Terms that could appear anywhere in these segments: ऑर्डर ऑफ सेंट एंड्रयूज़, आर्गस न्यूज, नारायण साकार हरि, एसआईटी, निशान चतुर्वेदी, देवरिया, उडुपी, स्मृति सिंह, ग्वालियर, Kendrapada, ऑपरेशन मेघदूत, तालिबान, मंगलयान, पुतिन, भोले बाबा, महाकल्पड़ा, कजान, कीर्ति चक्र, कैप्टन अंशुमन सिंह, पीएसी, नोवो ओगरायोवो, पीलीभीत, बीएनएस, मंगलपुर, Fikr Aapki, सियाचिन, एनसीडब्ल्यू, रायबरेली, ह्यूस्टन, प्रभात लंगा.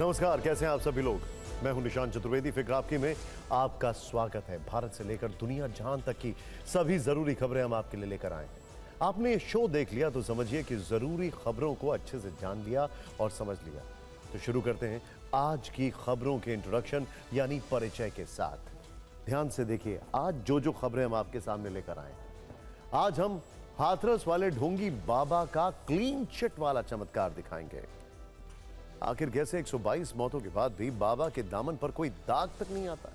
नमस्कार, कैसे हैं आप सभी लोग। मैं हूं निशान चतुर्वेदी। फिक्र आपकी में आपका स्वागत है। भारत से लेकर दुनिया जहां तक की सभी जरूरी खबरें हम आपके लिए लेकर आए हैं। आपने ये शो देख लिया तो समझिए कि जरूरी खबरों को अच्छे से जान लिया और समझ लिया। तो शुरू करते हैं आज की खबरों के इंट्रोडक्शन यानी परिचय के साथ। ध्यान से देखिए आज जो खबरें हम आपके सामने लेकर आए। आज हम हाथरस वाले ढोंगी बाबा का क्लीन चिट वाला चमत्कार दिखाएंगे। आखिर कैसे 122 मौतों के बाद भी बाबा के दामन पर कोई दाग तक नहीं आता।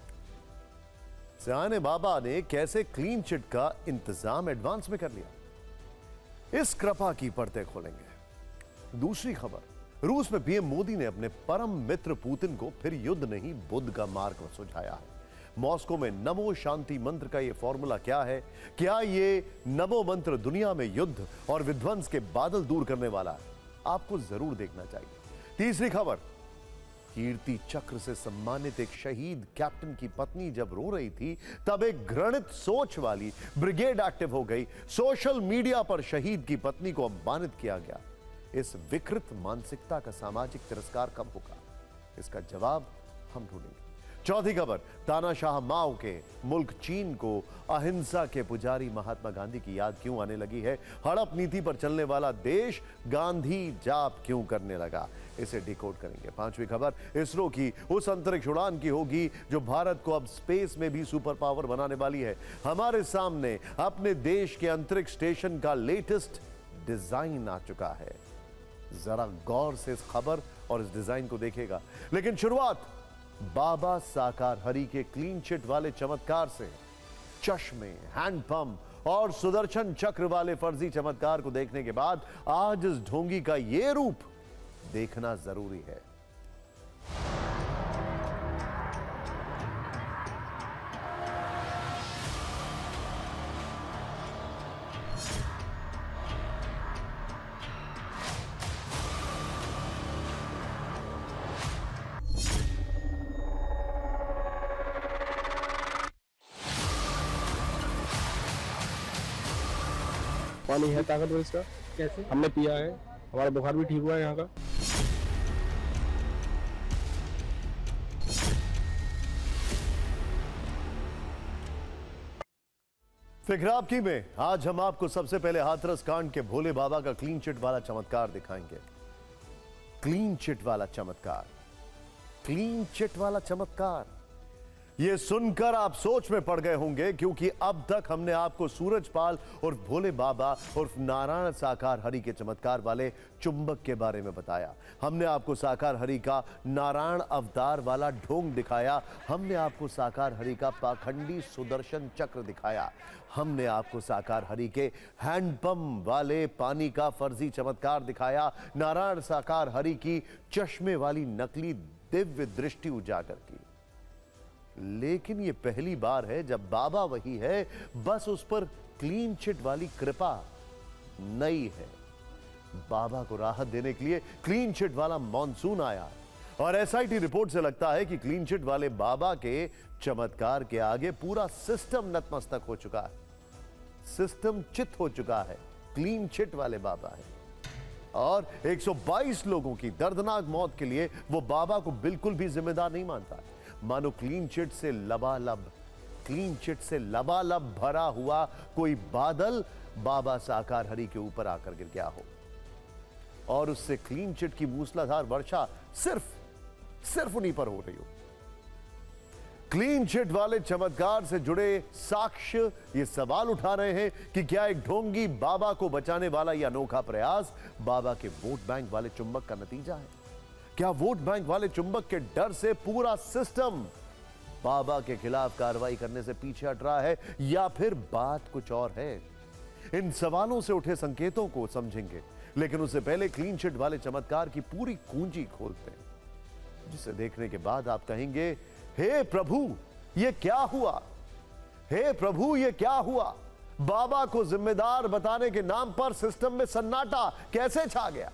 सयाने बाबा ने कैसे क्लीन चिट का इंतजाम एडवांस में कर लिया, इस कृपा की परतें खोलेंगे। दूसरी खबर, रूस में पीएम मोदी ने अपने परम मित्र पुतिन को फिर युद्ध नहीं बुद्ध का मार्ग सुझाया है। मॉस्को में नमो शांति मंत्र का यह फॉर्मूला क्या है? क्या ये नमो मंत्र दुनिया में युद्ध और विध्वंस के बादल दूर करने वाला है? आपको जरूर देखना चाहिए। तीसरी खबर, कीर्ति चक्र से सम्मानित एक शहीद कैप्टन की पत्नी जब रो रही थी तब एक घृणित सोच वाली ब्रिगेड एक्टिव हो गई। सोशल मीडिया पर शहीद की पत्नी को अपमानित किया गया। इस विकृत मानसिकता का सामाजिक तिरस्कार कब होगा? इसका जवाब हम ढूंढेंगे। चौथी खबर, तानाशाह माओ के मुल्क चीन को अहिंसा के पुजारी महात्मा गांधी की याद क्यों आने लगी है? हड़प नीति पर चलने वाला देश गांधी जाप क्यों करने लगा? इसे डिकोड करेंगे। पांचवी खबर, इसरो की उस अंतरिक्ष उड़ान की होगी जो भारत को अब स्पेस में भी सुपर पावर बनाने वाली है। हमारे सामने अपने देश के अंतरिक्ष स्टेशन का लेटेस्ट डिजाइन आ चुका है। जरा गौर से इस खबर और इस डिजाइन को देखेगा। लेकिन शुरुआत बाबा साकार हरि के क्लीन चिट वाले चमत्कार से। चश्मे, हैंडपंप और सुदर्शन चक्र वाले फर्जी चमत्कार को देखने के बाद आज इस ढोंगी का यह रूप देखना जरूरी है। पानी है ताकतवर इसका, कैसे हमने पिया है, हमारा बुखार भी ठीक हुआ है यहाँ का। फिक्र आपकी में आज हम आपको सबसे पहले हाथरस कांड के भोले बाबा का क्लीन चिट वाला चमत्कार दिखाएंगे। क्लीन चिट वाला चमत्कार, क्लीन चिट वाला चमत्कार, ये सुनकर आप सोच में पड़ गए होंगे क्योंकि अब तक हमने आपको सूरजपाल और भोले बाबा और नारायण साकार हरि के चमत्कार वाले चुंबक के बारे में बताया। हमने आपको साकार हरि का नारायण अवतार वाला ढोंग दिखाया। हमने आपको साकार हरि का पाखंडी सुदर्शन चक्र दिखाया। हमने आपको साकार हरि के हैंडपंप वाले पानी का फर्जी चमत्कार दिखाया। नारायण साकार हरि की चश्मे वाली नकली दिव्य दृष्टि उजागर की। लेकिन यह पहली बार है जब बाबा वही है, बस उस पर क्लीन चिट वाली कृपा नई है। बाबा को राहत देने के लिए क्लीन चिट वाला मॉनसून आया और एसआईटी रिपोर्ट से लगता है कि क्लीन चिट वाले बाबा के चमत्कार के आगे पूरा सिस्टम नतमस्तक हो चुका है। सिस्टम चित हो चुका है, क्लीन चिट वाले बाबा है। और 122 लोगों की दर्दनाक मौत के लिए वो बाबा को बिल्कुल भी जिम्मेदार नहीं मानता है। मानो क्लीन चिट से लबालब, क्लीन चिट से लबालब भरा हुआ कोई बादल बाबा साकार हरि के ऊपर आकर गिर गया हो और उससे क्लीन चिट की मूसलाधार वर्षा सिर्फ उन्हीं पर हो रही हो। क्लीन चिट वाले चमत्कार से जुड़े साक्ष्य ये सवाल उठा रहे हैं कि क्या एक ढोंगी बाबा को बचाने वाला यह अनोखा प्रयास बाबा के वोट बैंक वाले चुंबक का नतीजा है? क्या वोट बैंक वाले चुंबक के डर से पूरा सिस्टम बाबा के खिलाफ कार्रवाई करने से पीछे हट रहा है या फिर बात कुछ और है? इन सवालों से उठे संकेतों को समझेंगे, लेकिन उससे पहले क्लीन चिट वाले चमत्कार की पूरी कुंजी खोलते हैं, जिसे देखने के बाद आप कहेंगे, हे प्रभु ये क्या हुआ, हे प्रभु ये क्या हुआ। बाबा को जिम्मेदार बताने के नाम पर सिस्टम में सन्नाटा कैसे छा गया?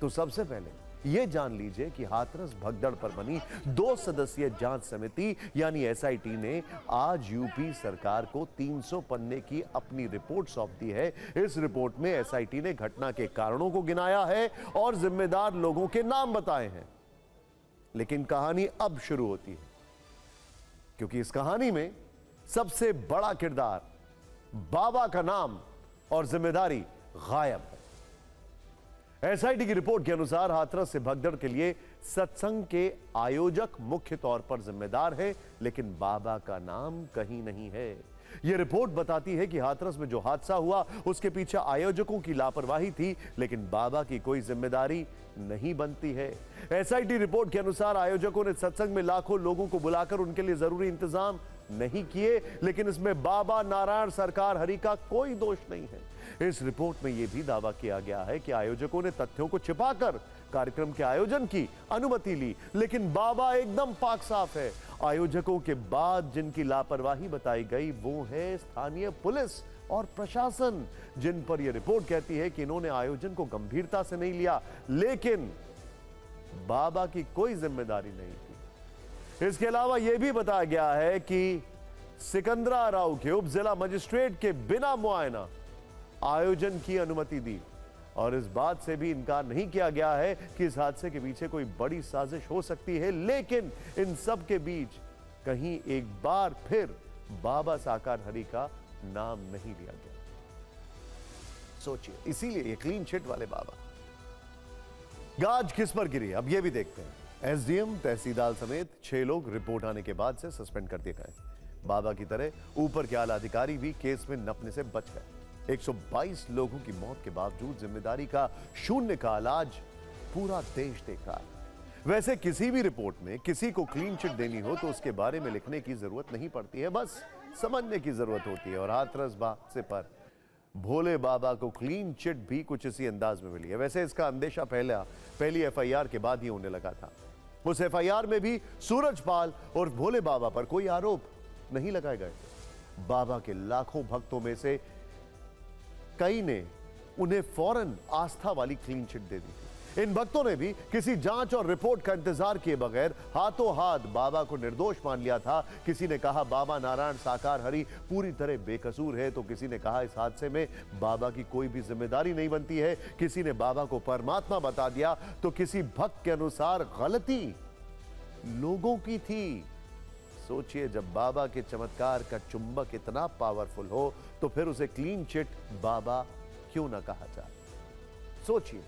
तो सबसे पहले यह जान लीजिए कि हाथरस भगदड़ पर बनी 2 सदस्यीय जांच समिति यानी एसआईटी ने आज यूपी सरकार को 300 पन्ने की अपनी रिपोर्ट सौंप दी है। इस रिपोर्ट में एसआईटी ने घटना के कारणों को गिनाया है और जिम्मेदार लोगों के नाम बताए हैं। लेकिन कहानी अब शुरू होती है, क्योंकि इस कहानी में सबसे बड़ा किरदार बाबा का नाम और जिम्मेदारी गायब है। एसआईटी की रिपोर्ट के अनुसार हाथरस से भगदड़ के लिए सत्संग के आयोजक मुख्य तौर पर जिम्मेदार है, लेकिन बाबा का नाम कहीं नहीं है। यह रिपोर्ट बताती है कि हाथरस में जो हादसा हुआ उसके पीछे आयोजकों की लापरवाही थी, लेकिन बाबा की कोई जिम्मेदारी नहीं बनती है। एसआईटी रिपोर्ट के अनुसार आयोजकों ने सत्संग में लाखों लोगों को बुलाकर उनके लिए जरूरी इंतजाम नहीं किए, लेकिन इसमें बाबा नारायण साकार हरि का कोई दोष नहीं है। इस रिपोर्ट में यह भी दावा किया गया है कि आयोजकों ने तथ्यों को छिपाकर कार्यक्रम के आयोजन की अनुमति ली, लेकिन बाबा एकदम पाक साफ है। आयोजकों के बाद जिनकी लापरवाही बताई गई वो है स्थानीय पुलिस और प्रशासन, जिन पर यह रिपोर्ट कहती है कि इन्होंने आयोजन को गंभीरता से नहीं लिया, लेकिन बाबा की कोई जिम्मेदारी नहीं थी। इसके अलावा यह भी बताया गया है कि सिकंदरा राव के उप जिला मजिस्ट्रेट के बिना मुआयना आयोजन की अनुमति दी, और इस बात से भी इनकार नहीं किया गया है कि इस हादसे के पीछे कोई बड़ी साजिश हो सकती है। लेकिन इन सब के बीच कहीं एक बार फिर बाबा साकार हरि का नाम नहीं लिया गया। सोचिए, इसीलिए ये क्लीन चिट वाले बाबा। गाज किस पर गिरी, अब यह भी देखते हैं। एसडीएम तहसीलदार समेत 6 लोग रिपोर्ट आने के बाद से सस्पेंड कर दिए गए। बाबा की तरह ऊपर के आला अधिकारी भी केस में नपने से बच गए। 122 लोगों की मौत के बावजूद जिम्मेदारी का शून्य का इलाज पूरा देश देख रहा है। वैसे किसी भी रिपोर्ट में किसी को क्लीन चिट देनी हो तो उसके बारे में लिखने की जरूरत नहीं पड़ती है, बस समझने की जरूरत होती है। और हाथरस हादसे पर भोले बाबा को क्लीन चिट भी कुछ इसी अंदाज में मिली है। वैसे इसका अंदेशा पहली FIR के बाद ही होने लगा था। उस FIR में भी सूरजपाल और भोले बाबा पर कोई आरोप नहीं लगाए गए। बाबा के लाखों भक्तों में से कई ने उन्हें फौरन आस्था वाली क्लीन चिट दे दी थी। इन भक्तों ने भी किसी जांच और रिपोर्ट का इंतजार किए बगैर हाथों हाथ बाबा को निर्दोष मान लिया था। किसी ने कहा बाबा नारायण साकार हरि पूरी तरह बेकसूर है, तो किसी ने कहा इस हादसे में बाबा की कोई भी जिम्मेदारी नहीं बनती है, किसी ने बाबा को परमात्मा बता दिया, तो किसी भक्त के अनुसार गलती लोगों की थी। सोचिए, जब बाबा के चमत्कार का चुंबक इतना पावरफुल हो तो फिर उसे क्लीन चिट बाबा क्यों ना कहा जाए। सोचिए।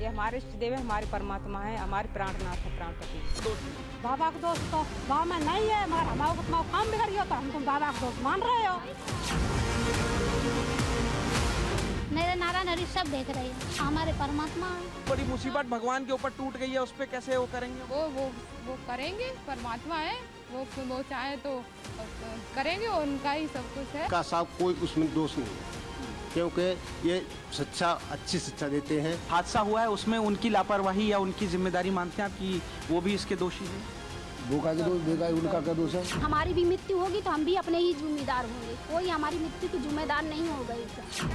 ये हमारे देव, हमारे परमात्मा है, हमारे प्राणनाथ है, प्राणपति। बाबा को दोष तो बाबा में नहीं है, मगर हमारा काम बिगड़ गया तो हम तुम बाबा को दोष मान रहे हो। मेरे नारायण हरि सब देख रहे हैं, हमारे परमात्मा है। बड़ी मुसीबत भगवान के ऊपर टूट गई है, उस पर कैसे वो करेंगे? वो करेंगे, परमात्मा है, वो चाहे तो करेंगे, उनका ही सब कुछ है। का साहब कोई उसमें दोष नहीं है, क्योंकि ये शिक्षा अच्छी शिक्षा देते हैं। हादसा हुआ है उसमें उनकी लापरवाही या उनकी जिम्मेदारी मानते हैं आप कि वो भी इसके दोषी हैं? वो का दोष देगा, उनका क्या दोष है? हमारी भी मृत्यु होगी तो हम भी अपने ही जिम्मेदार होंगे, कोई हमारी मृत्यु की जिम्मेदार नहीं होगा।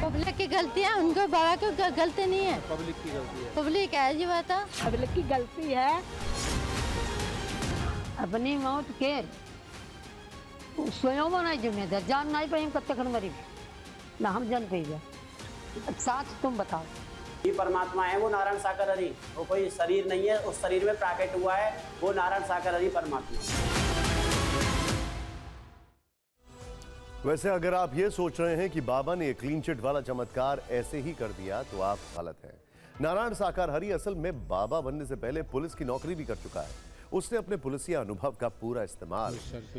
पब्लिक की गलती है, उनको बाबा को गलती नहीं है, पब्लिक की गलती है। पब्लिक है जी, बता पब्लिक की गलती है। अपनी मौत के स्वयं होना जिम्मेदार, जान नहीं पाई कब तक मरी ना हम जन पे साथ। तुम बताओ, ये परमात्मा है, वो नारायण साकार हरि, वो कोई शरीर नहीं है, उस शरीर में प्राकट हुआ है, वो नारायण साकार हरि परमात्मा। वैसे अगर आप ये सोच रहे हैं कि बाबा ने क्लीन चिट वाला चमत्कार ऐसे ही कर दिया तो आप गलत हैं। नारायण साकार हरि असल में बाबा बनने से पहले पुलिस की नौकरी भी कर चुका है। उसने अपने पुलिस अनुभव का पूरा इस्तेमाल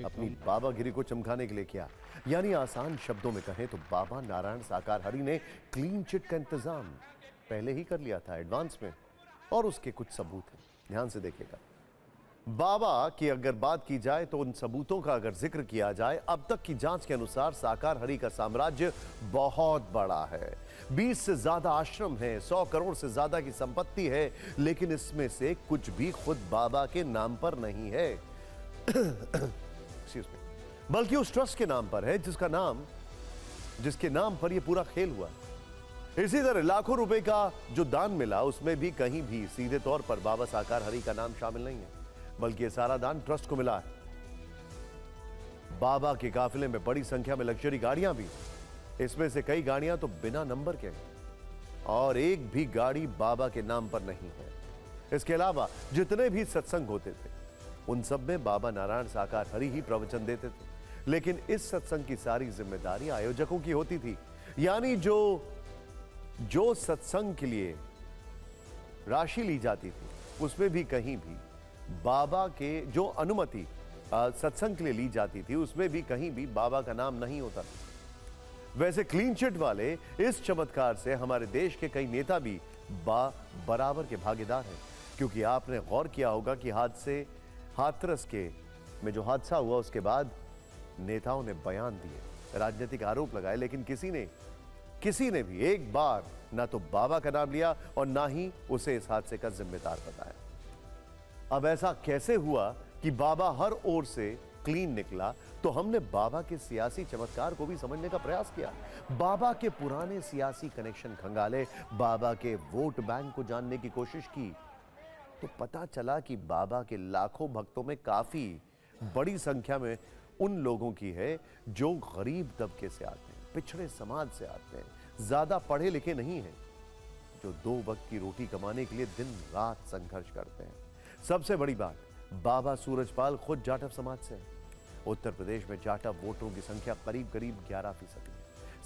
अपनी बाबागिरी को चमकाने के लिए किया। यानी आसान शब्दों में कहें तो बाबा नारायण साकार हरि ने क्लीन चिट का इंतजाम पहले ही कर लिया था, एडवांस में, और उसके कुछ सबूत हैं, ध्यान से देखिएगा। बाबा की अगर बात की जाए तो उन सबूतों का अगर जिक्र किया जाए, अब तक की जांच के अनुसार साकार हरि का साम्राज्य बहुत बड़ा है। 20 से ज्यादा आश्रम हैं, 100 करोड़ से ज्यादा की संपत्ति है, लेकिन इसमें से कुछ भी खुद बाबा के नाम पर नहीं है बल्कि उस ट्रस्ट के नाम पर है जिसके नाम पर यह पूरा खेल हुआ है। इसी तरह लाखों रुपए का जो दान मिला उसमें भी कहीं भी सीधे तौर पर बाबा साकार हरि का नाम शामिल नहीं है, बल्कि ये सारा दान ट्रस्ट को मिला है। बाबा के काफिले में बड़ी संख्या में लग्जरी गाड़ियां भी, इसमें से कई गाड़ियां तो बिना नंबर के हैं। और एक भी गाड़ी बाबा के नाम पर नहीं है। इसके अलावा जितने भी सत्संग होते थे उन सब में बाबा नारायण साकार हरि ही प्रवचन देते थे, लेकिन इस सत्संग की सारी जिम्मेदारी आयोजकों की होती थी। यानी जो सत्संग के लिए राशि ली जाती थी उसमें भी कहीं भी बाबा के जो अनुमति सत्संग के लिए ली जाती थी उसमें भी कहीं भी बाबा का नाम नहीं होता था। वैसे क्लीन चिट वाले इस चमत्कार से हमारे देश के कई नेता भी बराबर के भागीदार हैं, क्योंकि आपने गौर किया होगा कि हाथरस के में जो हादसा हुआ उसके बाद नेताओं ने बयान दिए, राजनीतिक आरोप लगाए, लेकिन किसी ने भी एक बार ना तो बाबा का नाम लिया और ना ही उसे इस हादसे का जिम्मेदार बताया। अब ऐसा कैसे हुआ कि बाबा हर ओर से क्लीन निकला? तो हमने बाबा के सियासी चमत्कार को भी समझने का प्रयास किया, बाबा के पुराने सियासी कनेक्शन खंगाले, बाबा के वोट बैंक को जानने की कोशिश की, तो पता चला कि बाबा के लाखों भक्तों में काफी बड़ी संख्या में उन लोगों की है जो गरीब तबके से आते हैं, पिछड़े समाज से आते हैं, ज्यादा पढ़े लिखे नहीं हैं, जो दो वक्त की रोटी कमाने के लिए दिन रात संघर्ष करते हैं। सबसे बड़ी बात, बाबा सूरजपाल खुद जाटव समाज से हैं। उत्तर प्रदेश में जाटव वोटरों की संख्या करीब करीब 11% है।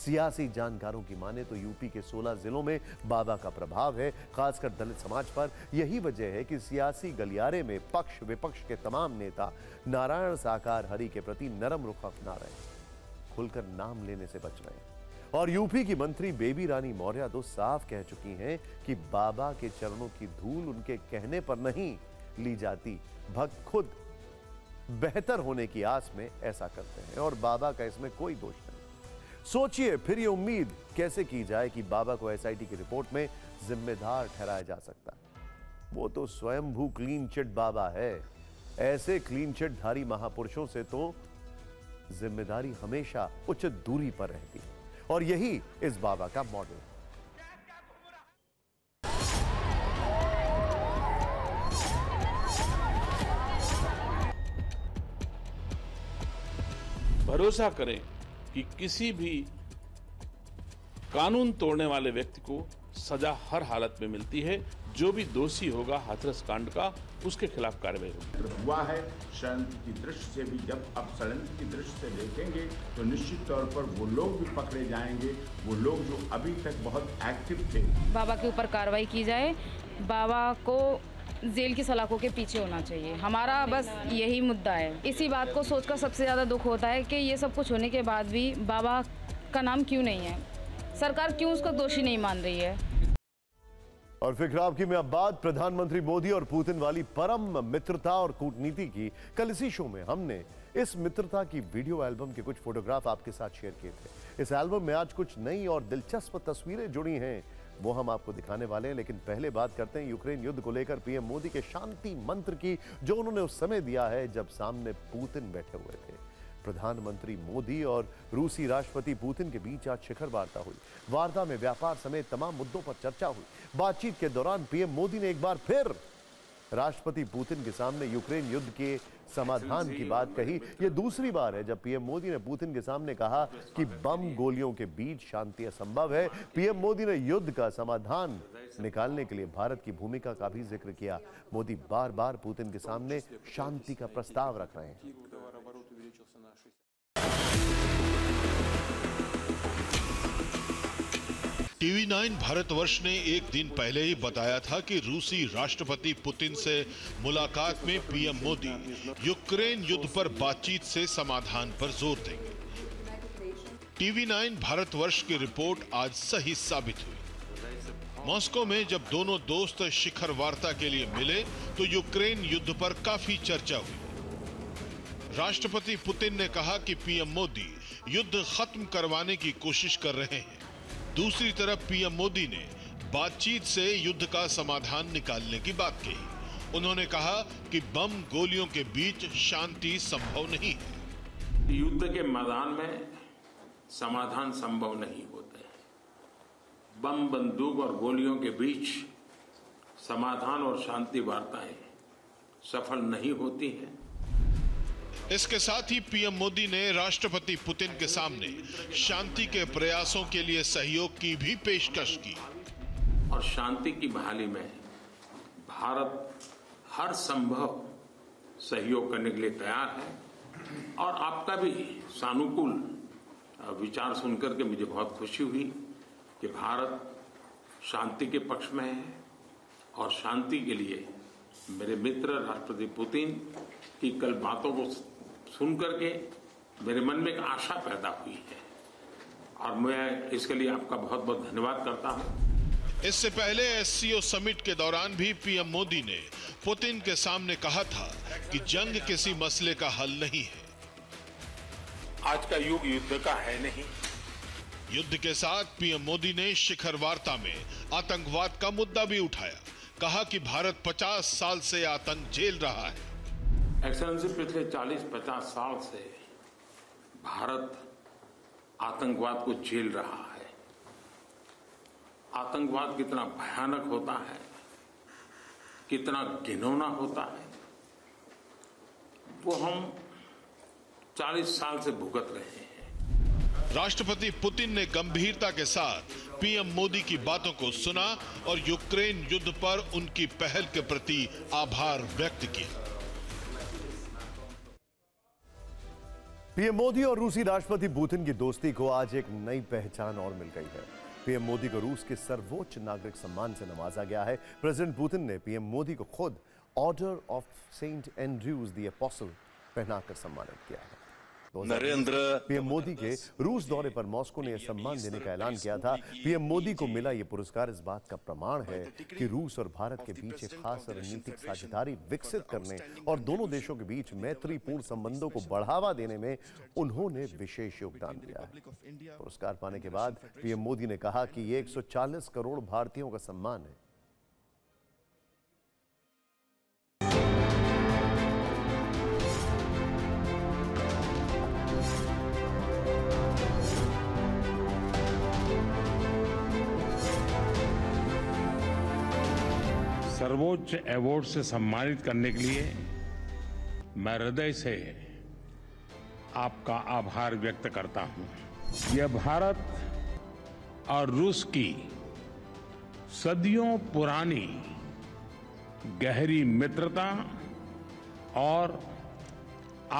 सियासी जानकारों की माने तो यूपी के 16 जिलों में बाबा का प्रभाव है, खासकर दलित समाज पर। यही वजह है कि सियासी गलियारे में पक्ष विपक्ष के तमाम नेता नारायण साकार हरि के प्रति नरम रुख अपना रहे हैं, खुलकर नाम लेने से बच रहे हैं। और यूपी की मंत्री बेबी रानी मौर्य तो साफ कह चुकी हैं कि बाबा के चरणों की धूल उनके कहने पर नहीं ली जाती, भक्त खुद बेहतर होने की आस में ऐसा करते हैं और बाबा का इसमें कोई दोष नहीं। सोचिए फिर ये उम्मीद कैसे की जाए कि बाबा को SIT की रिपोर्ट में जिम्मेदार ठहराया जा सकता? वो तो स्वयंभू क्लीन चिट बाबा है। ऐसे क्लीन चिटधारी महापुरुषों से तो जिम्मेदारी हमेशा उचित दूरी पर रहती है और यही इस बाबा का मॉडल है। भरोसा करें कि किसी भी कानून तोड़ने वाले व्यक्ति को सजा हर हालत में मिलती है। जो भी दोषी होगा हाथरस कांड का, उसके खिलाफ कार्रवाई होगी। हुआ है शांति की दृष्टि से भी, जब आप षडयंत्र की दृष्टि से देखेंगे तो निश्चित तौर पर वो लोग भी पकड़े जाएंगे, वो लोग जो अभी तक बहुत एक्टिव थे। बाबा के ऊपर कार्रवाई की जाए, बाबा को जेल की सलाखों के पीछे होना चाहिए। हमारा बस यही मुद्दा है। इसी बात को सोचकर सबसे ज़्यादा दुख होता है कि ये सब कुछ होने के बाद भी बाबा का नाम क्यों नहीं है, सरकार क्यों उसको दोषी नहीं मान रही है। और फिक्र आपकी में अब बात प्रधानमंत्री मोदी और पुतिन वाली परम मित्रता और कूटनीति की। कल इसी शो में हमने इस मित्रता की वीडियो एल्बम के कुछ फोटोग्राफ आपके साथ शेयर किए थे। इस एल्बम में आज कुछ नई और दिलचस्प तस्वीरें जुड़ी हैं, वो हम आपको दिखाने वाले हैं। लेकिन पहले बात करते हैं यूक्रेन युद्ध को लेकर पीएम मोदी के शांति मंत्र की, जो उन्होंने उस समय दिया है जब सामने पुतिन बैठे हुए थे। प्रधानमंत्री मोदी और रूसी राष्ट्रपति पुतिन के बीच आज शिखर वार्ता हुई। वार्ता में व्यापार समेत तमाम मुद्दों पर चर्चा हुई। बातचीत के दौरान पीएम मोदी ने एक बार फिर राष्ट्रपति पुतिन के सामने यूक्रेन युद्ध के समाधान की बात कही। यह दूसरी बार है जब पीएम मोदी ने पुतिन के सामने कहा कि बम गोलियों के बीच शांति असंभव है। पीएम मोदी ने युद्ध का समाधान निकालने के लिए भारत की भूमिका का भी जिक्र किया। मोदी बार बार पुतिन के सामने शांति का प्रस्ताव रख रहे हैं। TV9 भारतवर्ष ने एक दिन पहले ही बताया था कि रूसी राष्ट्रपति पुतिन से मुलाकात में पीएम मोदी यूक्रेन युद्ध पर बातचीत से समाधान पर जोर देंगे। TV9 भारतवर्ष की रिपोर्ट आज सही साबित हुई। मॉस्को में जब दोनों दोस्त शिखर वार्ता के लिए मिले तो यूक्रेन युद्ध पर काफी चर्चा हुई। राष्ट्रपति पुतिन ने कहा कि पीएम मोदी युद्ध खत्म करवाने की कोशिश कर रहे हैं। दूसरी तरफ पीएम मोदी ने बातचीत से युद्ध का समाधान निकालने की बात कही। उन्होंने कहा कि बम गोलियों के बीच शांति संभव नहीं है। युद्ध के मैदान में समाधान संभव नहीं होता है। बम बंदूक और गोलियों के बीच समाधान और शांति वार्ताएं सफल नहीं होती है। इसके साथ ही पीएम मोदी ने राष्ट्रपति पुतिन के सामने शांति के प्रयासों के लिए सहयोग की भी पेशकश की। और शांति की बहाली में भारत हर संभव सहयोग करने के लिए तैयार है और आपका भी सानुकूल विचार सुनकर के मुझे बहुत खुशी हुई कि भारत शांति के पक्ष में है और शांति के लिए मेरे मित्र राष्ट्रपति पुतिन की कल बातों को सुनकर के मेरे मन में एक आशा पैदा हुई है और मैं इसके लिए आपका बहुत बहुत धन्यवाद करता हूं। इससे पहले एससीओ समिट के दौरान भी पीएम मोदी ने पुतिन के सामने कहा था कि जंग किसी मसले का हल नहीं है। आज का युग युद्ध का है नहीं। युद्ध के साथ पीएम मोदी ने शिखर वार्ता में आतंकवाद का मुद्दा भी उठाया, कहा कि भारत 50 साल से आतंक झेल रहा है। एक्सेलेंसी पिछले 40-50 साल से भारत आतंकवाद को झेल रहा है। आतंकवाद कितना भयानक होता है, कितना घिनौना होता है, वो हम 40 साल से भुगत रहे हैं। राष्ट्रपति पुतिन ने गंभीरता के साथ पीएम मोदी की बातों को सुना और यूक्रेन युद्ध पर उनकी पहल के प्रति आभार व्यक्त किया। पीएम मोदी और रूसी राष्ट्रपति पुतिन की दोस्ती को आज एक नई पहचान और मिल गई है। पीएम मोदी को रूस के सर्वोच्च नागरिक सम्मान से नवाजा गया है। प्रेसिडेंट पुतिन ने पीएम मोदी को खुद ऑर्डर ऑफ सेंट एंड्रयूज़ the apostle पहनाकर सम्मानित किया है। पीएम मोदी के रूस दौरे पर मॉस्को ने यह सम्मान देने का ऐलान किया था। पीएम मोदी को मिला यह पुरस्कार इस बात का प्रमाण है कि रूस और भारत के बीच एक खास रणनीतिक साझेदारी विकसित करने और दोनों देशों के बीच मैत्रीपूर्ण संबंधों को बढ़ावा देने में उन्होंने विशेष योगदान दिया है। पुरस्कार पाने के बाद पीएम मोदी ने कहा कि ये 140 करोड़ भारतीयों का सम्मान है। सर्वोच्च अवार्ड से सम्मानित करने के लिए मैं हृदय से आपका आभार व्यक्त करता हूं। यह भारत और रूस की सदियों पुरानी गहरी मित्रता और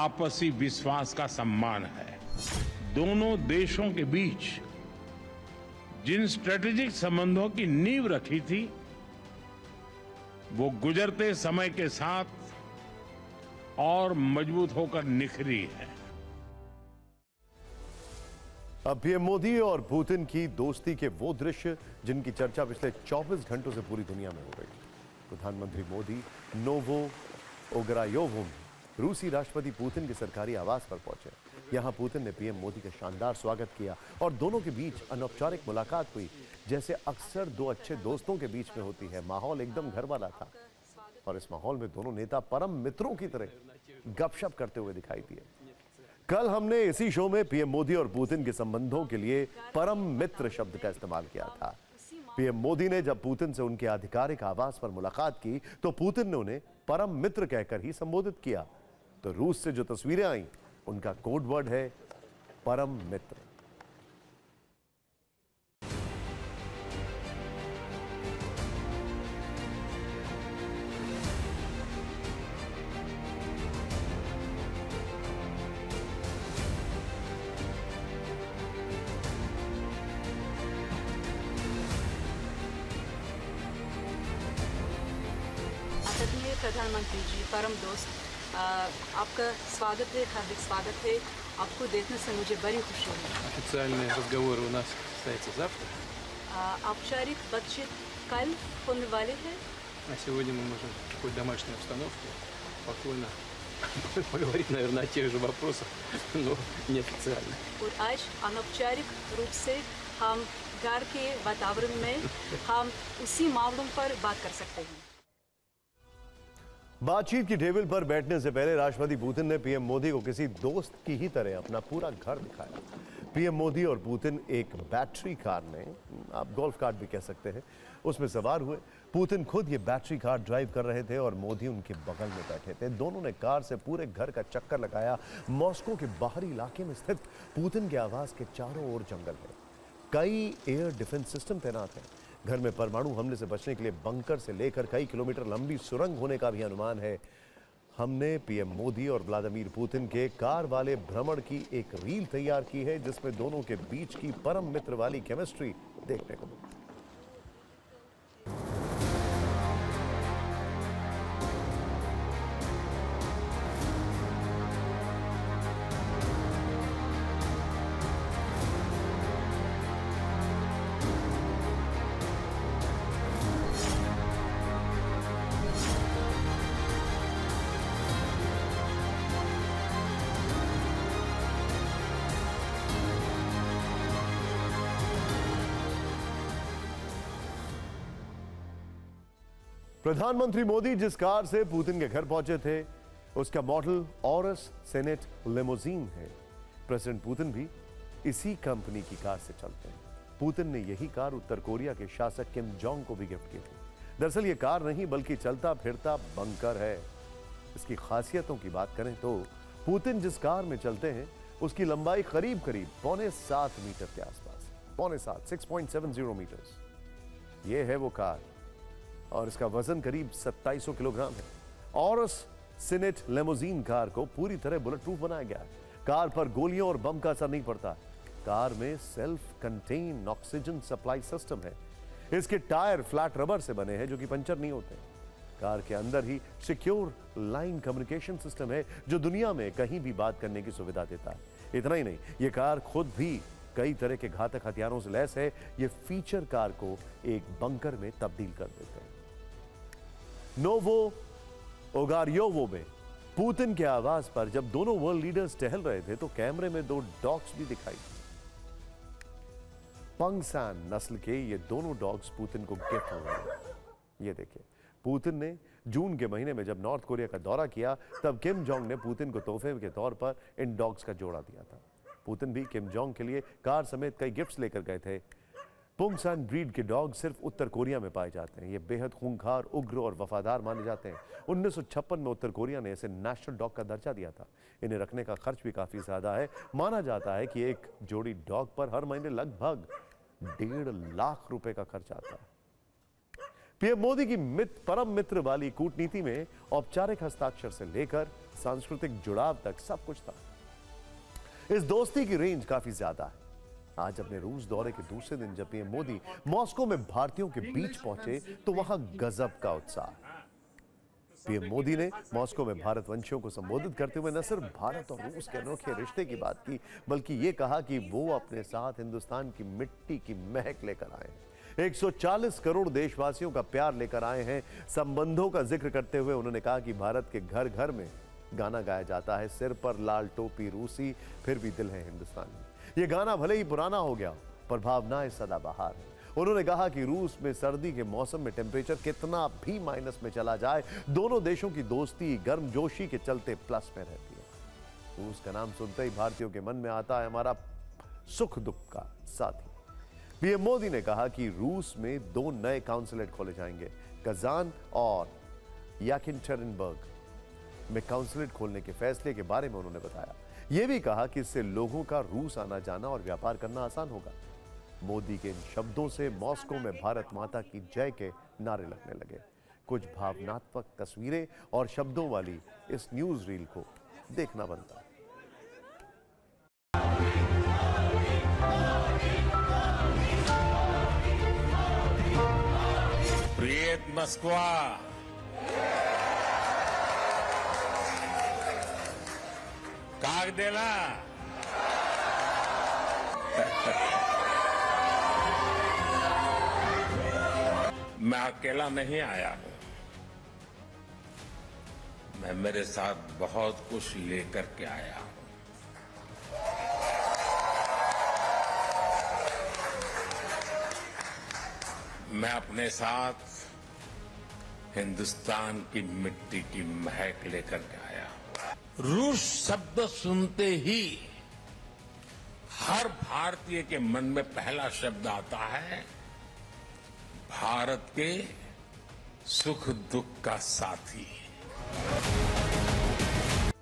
आपसी विश्वास का सम्मान है। दोनों देशों के बीच जिन स्ट्रेटेजिक संबंधों की नींव रखी थी वो गुजरते समय के साथ और मजबूत होकर निखरी है। अब पीएम मोदी और पुतिन की दोस्ती के वो दृश्य जिनकी चर्चा पिछले 24 घंटों से पूरी दुनिया में हो रही। प्रधानमंत्री मोदी नोवो ओगरायोवो में रूसी राष्ट्रपति पुतिन के सरकारी आवास पर पहुंचे। यहां पुतिन ने पीएम मोदी का शानदार स्वागत किया और दोनों के बीच अनौपचारिक मुलाकात हुई। जैसे अक्सर दो अच्छे दोस्तों के बीच में होती है, माहौल एकदम घर वाला था और इस माहौल में दोनों नेता परम मित्रों की तरह गपशप करते हुए दिखाई दिए। कल हमने इसी शो में पीएम मोदी और पुतिन के संबंधों के लिए परम मित्र शब्द का इस्तेमाल किया था। पीएम मोदी ने जब पुतिन से उनके आधिकारिक आवास पर मुलाकात की तो पुतिन ने उन्हें परम मित्र कहकर ही संबोधित किया। तो रूस से जो तस्वीरें आई उनका कोड वर्ड है परम मित्र। प्रधानमंत्री जी, परम दोस्त, आपका स्वागत है, हार्दिक स्वागत है। आपको देखने से मुझे बड़ी खुशी हुई। औपचारिक बातचीत कल होने वाले है। और आज अनौपचारिक रूप से हम घर के वातावरण में हम उसी मामलों पर बात कर सकते हैं। बातचीत की टेबल पर बैठने से पहले राष्ट्रपति पुतिन ने पीएम मोदी को किसी दोस्त की ही तरह अपना पूरा घर दिखाया। पीएम मोदी और पुतिन एक बैटरी कार में, आप गोल्फ कार्ट भी कह सकते हैं, उसमें सवार हुए। पुतिन खुद ये बैटरी कार ड्राइव कर रहे थे और मोदी उनके बगल में बैठे थे। दोनों ने कार से पूरे घर का चक्कर लगाया। मॉस्को के बाहरी इलाके में स्थित पुतिन के आवास के चारों ओर जंगल है, कई एयर डिफेंस सिस्टम तैनात हैं। घर में परमाणु हमले से बचने के लिए बंकर से लेकर कई किलोमीटर लंबी सुरंग होने का भी अनुमान है। हमने पीएम मोदी और व्लादिमीर पुतिन के कार वाले भ्रमण की एक रील तैयार की है, जिसमें दोनों के बीच की परम मित्र वाली केमिस्ट्री देखने को मिली। प्रधानमंत्री मोदी जिस कार से पुतिन के घर पहुंचे थे उसका मॉडल ऑरस सेनेट लिमोजीन है। प्रेसिडेंट पुतिन भी इसी कंपनी की कार से चलते हैं। पुतिन ने यही कार उत्तर कोरिया के शासक किम जोंग को भी गिफ्ट की थी। दरअसल ये कार नहीं बल्कि चलता फिरता बंकर है। इसकी खासियतों की बात करें तो पुतिन जिस कार में चलते हैं उसकी लंबाई करीब करीब 6.75 मीटर के आसपास, 6.75 6.70 मीटर ये है वो कार और इसका वजन करीब 2700 किलोग्राम है। ऑरस सिनेट लेमोजीन कार को पूरी तरह बुलेट प्रूफ बनाया गया। कार पर गोलियों और बम का असर नहीं पड़ता। कार में self contain oxygen supply system है। इसके टायर फ्लैट रबर से बने हैं जो कि पंचर नहीं होते। कार के अंदर ही सिक्योर लाइन कम्युनिकेशन सिस्टम है जो दुनिया में कहीं भी बात करने की सुविधा देता है। इतना ही नहीं, ये कार खुद भी कई तरह के घातक हथियारों से लैस है। ये फीचर कार को एक बंकर में तब्दील कर देते हैं। नोवो ओगारियोवो में पुतिन के आवास पर जब दोनों वर्ल्ड लीडर्स टहल रहे थे तो कैमरे में दो डॉग्स भी दिखाई दिए। पुंगसान नस्ल के ये दोनों डॉग्स पुतिन को गिफ्ट हुए। ये देखिए, पुतिन ने जून के महीने में जब नॉर्थ कोरिया का दौरा किया तब किम जोंग ने पुतिन को तोहफे के तौर पर इन डॉग्स का जोड़ा दिया था। पुतिन भी किम जोंग के लिए कार समेत कई गिफ्ट्स लेकर गए थे। पुंगसान ब्रीड के डॉग सिर्फ उत्तर कोरिया में पाए जाते हैं। ये बेहद खूंखार, उग्र और वफादार माने जाते हैं। 1956 में उत्तर कोरिया ने इसे नेशनल डॉग का दर्जा दिया था। इन्हें रखने का खर्च भी काफ़ी ज़्यादा है। माना जाता है कि एक जोड़ी डॉग पर हर महीने लगभग 1.5 लाख रुपए का खर्च आता है। पीएम मोदी की परम मित्र वाली कूटनीति में औपचारिक हस्ताक्षर से लेकर सांस्कृतिक जुड़ाव तक सब कुछ था। इस दोस्ती की रेंज काफ़ी ज़्यादा है। आज अपने रूस दौरे के दूसरे दिन जब पीएम मोदी मॉस्को में भारतीयों के बीच पहुंचे तो वहां गजब का उत्साह। पीएम मोदी ने मॉस्को में भारतवंशियों को संबोधित करते हुए न सिर्फ भारत और रूस के अनोखे रिश्ते की बात की बल्कि ये कहा कि वो अपने साथ हिंदुस्तान की मिट्टी की महक लेकर आए हैं। 140 करोड़ देशवासियों का प्यार लेकर आए हैं। संबंधों का जिक्र करते हुए उन्होंने कहा कि भारत के घर घर में गाना गाया जाता है, सिर पर लाल टोपी रूसी, फिर भी दिल है हिंदुस्तानी। ये गाना भले ही पुराना हो गया पर भावनाएं सदाबहार हैं। उन्होंने कहा कि रूस में सर्दी के मौसम में टेम्परेचर कितना भी माइनस में चला जाए, दोनों देशों की दोस्ती गर्मजोशी के चलते प्लस में रहती है। रूस का नाम सुनते ही भारतीयों के मन में आता है हमारा सुख दुख का साथी। पीएम मोदी ने कहा कि रूस में 2 नए काउंसुलेट खोले जाएंगे। कजान और येकेटरिनबर्ग में काउंसलेट खोलने के फैसले के बारे में उन्होंने बताया। यह भी कहा कि इससे लोगों का रूस आना जाना और व्यापार करना आसान होगा। मोदी के इन शब्दों से मॉस्को में भारत माता की जय के नारे लगने लगे। कुछ भावनात्मक तस्वीरें और शब्दों वाली इस न्यूज रील को देखना बनता है। मैं अकेला नहीं आया हूं, मैं मेरे साथ बहुत कुछ लेकर के आया हूं। मैं अपने साथ हिंदुस्तान की मिट्टी की महक लेकर के आया हूं। रूस शब्द सुनते ही हर भारतीय के मन में पहला शब्द आता है भारत के सुख दुख का साथी।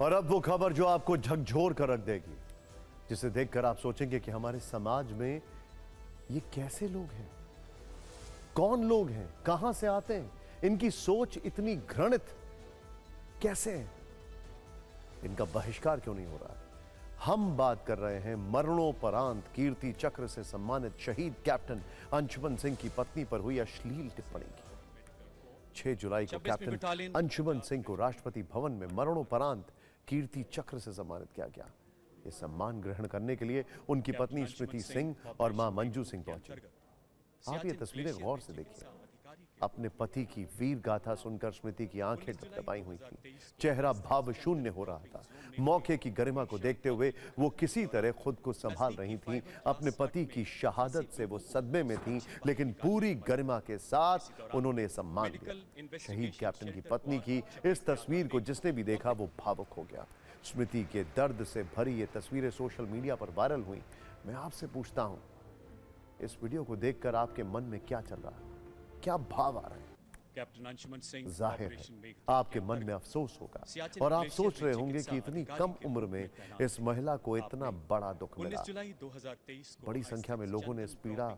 और अब वो खबर जो आपको झकझोर कर रख देगी, जिसे देखकर आप सोचेंगे कि हमारे समाज में ये कैसे लोग हैं। कौन लोग हैं, कहां से आते हैं, इनकी सोच इतनी घृणित कैसे है, इनका बहिष्कार क्यों नहीं हो रहा है। हम बात कर रहे हैं मरणोपरांत कीर्ति चक्र से सम्मानित शहीद कैप्टन अंशुमन सिंह की पत्नी पर हुई अश्लील टिप्पणी की। 6 जुलाई को कैप्टन अंशुमन सिंह को राष्ट्रपति भवन में मरणोपरांत कीर्ति चक्र से सम्मानित किया गया। ये सम्मान ग्रहण करने के लिए उनकी पत्नी स्मृति सिंह और मां मंजू सिंह पहुंची। आप ये तस्वीरें गौर से देखिए। अपने पति की वीर गाथा सुनकर स्मृति की आंखें डबडबाई हुई थी, चेहरा भाव शून्य हो रहा था। मौके की गरिमा को देखते हुए वो किसी तरह खुद को संभाल रही थी। अपने पति की शहादत से वो सदमे में थी, लेकिन पूरी गरिमा के साथ उन्होंने सम्मान दिया। शहीद कैप्टन की पत्नी की इस तस्वीर को जिसने भी देखा वो भावुक हो गया। स्मृति के दर्द से भरी ये तस्वीरें सोशल मीडिया पर वायरल हुई। मैं आपसे पूछता हूँ, इस वीडियो को देखकर आपके मन में क्या चल रहा है, क्या भाव आ रहे हैं? कैप्टन अंशुमन सिंह, जाहिर है आपके मन में अफसोस होगा और आप सोच रहे होंगे कि इतनी कम उम्र में इस महिला को इतना बड़ा दुख मिला। बड़ी संख्या में लोगों ने इस पीड़ा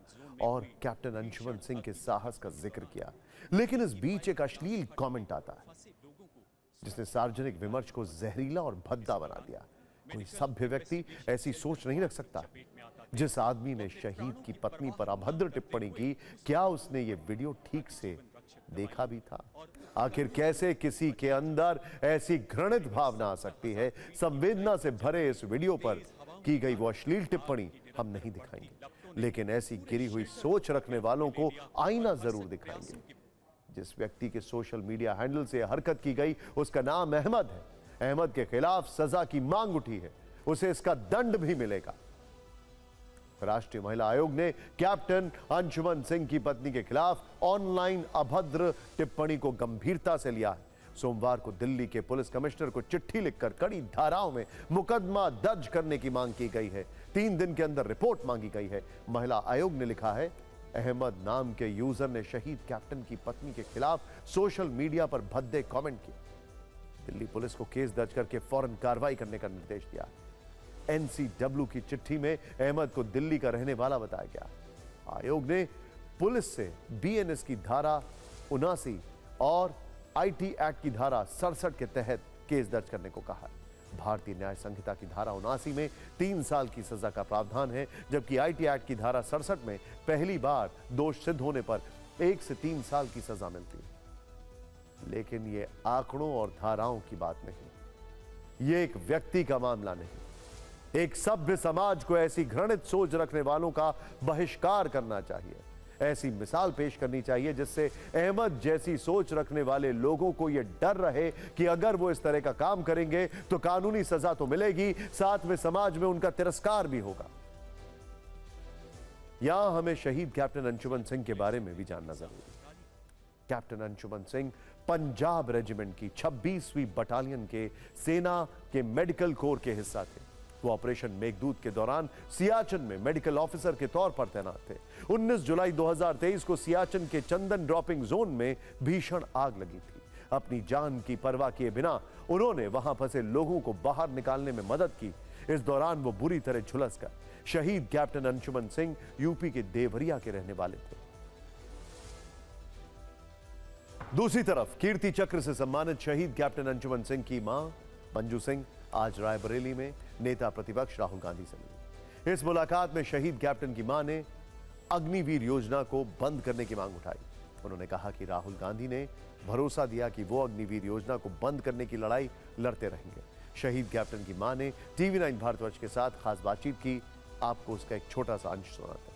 और कैप्टन अंशुमन सिंह के साहस का जिक्र किया, लेकिन इस बीच एक अश्लील कमेंट आता है जिसने सार्वजनिक विमर्श को जहरीला और भद्दा बना दिया। कोई सभ्य व्यक्ति ऐसी सोच नहीं रख सकता। जिस आदमी ने शहीद की पत्नी पर अभद्र टिप्पणी की, क्या उसने ये वीडियो ठीक से देखा भी था? आखिर कैसे किसी के अंदर ऐसी घृणित भावना आ सकती है? संवेदना से भरे इस वीडियो पर की गई वो अश्लील टिप्पणी हम नहीं दिखाएंगे, लेकिन ऐसी गिरी हुई सोच रखने वालों को आईना जरूर दिखाएंगे। जिस व्यक्ति के सोशल मीडिया हैंडल से हरकत की गई उसका नाम अहमद है। अहमद के खिलाफ सजा की मांग उठी है, उसे इसका दंड भी मिलेगा। राष्ट्रीय महिला आयोग ने कैप्टन अंशुमन सिंह की पत्नी के खिलाफ ऑनलाइन अभद्र टिप्पणी को गंभीरता से लिया है। सोमवार को दिल्ली के पुलिस कमिश्नर को चिट्ठी लिखकर कड़ी धाराओं में मुकदमा दर्ज करने की मांग की गई है। 3 दिन के अंदर रिपोर्ट मांगी गई है। महिला आयोग ने लिखा है, अहमद नाम के यूजर ने शहीद कैप्टन की पत्नी के खिलाफ सोशल मीडिया पर भद्दे कॉमेंट किए। दिल्ली पुलिस को केस दर्ज करके फौरन कार्रवाई करने का निर्देश दिया। एनसीडब्ल्यू की चिट्ठी में अहमद को दिल्ली का रहने वाला बताया गया। आयोग ने पुलिस से बीएनएस की धारा 79 और आईटी एक्ट की धारा 67 के तहत केस दर्ज करने को कहा। भारतीय न्याय संहिता की धारा 79 में 3 साल की सजा का प्रावधान है, जबकि आईटी एक्ट की धारा 67 में पहली बार दोष सिद्ध होने पर 1 से 3 साल की सजा मिलती है। लेकिन ये आंकड़ों और धाराओं की बात नहीं, ये एक व्यक्ति का मामला नहीं। एक सभ्य समाज को ऐसी घृणित सोच रखने वालों का बहिष्कार करना चाहिए। ऐसी मिसाल पेश करनी चाहिए जिससे अहमद जैसी सोच रखने वाले लोगों को यह डर रहे कि अगर वो इस तरह का काम करेंगे तो कानूनी सजा तो मिलेगी, साथ में समाज में उनका तिरस्कार भी होगा। यहां हमें शहीद कैप्टन अंशुमन सिंह के बारे में भी जानना जरूरी है। कैप्टन अंशुमन सिंह पंजाब रेजिमेंट की 26वीं बटालियन के सेना के मेडिकल कोर के हिस्सा थे। वो ऑपरेशन मेघदूत के दौरान सियाचिन में मेडिकल ऑफिसर के तौर पर तैनात थे। 19 जुलाई 2023 को सियाचिन के चंदन ड्रॉपिंग जोन में भीषण आग लगी थी। अपनी जान की परवाह किए बिना उन्होंने वहां फंसे लोगों को बाहर निकालने में मदद की। इस दौरान वो बुरी तरह झुलस गए। शहीद कैप्टन अंशुमन सिंह यूपी के देवरिया के रहने वाले थे। दूसरी तरफ कीर्ति चक्र से सम्मानित शहीद कैप्टन अंशुमन सिंह की मां मंजू सिंह आज रायबरेली में नेता प्रतिपक्ष राहुल गांधी से मिली। इस मुलाकात में शहीद कैप्टन की मां ने अग्निवीर योजना को बंद करने की मांग उठाई। उन्होंने कहा कि राहुल गांधी ने भरोसा दिया कि वो अग्निवीर योजना को बंद करने की लड़ाई लड़ते रहेंगे। शहीद कैप्टन की मां ने टीवी9 भारतवर्ष के साथ खास बातचीत की। आपको उसका एक छोटा सा अंश सुनाते हैं।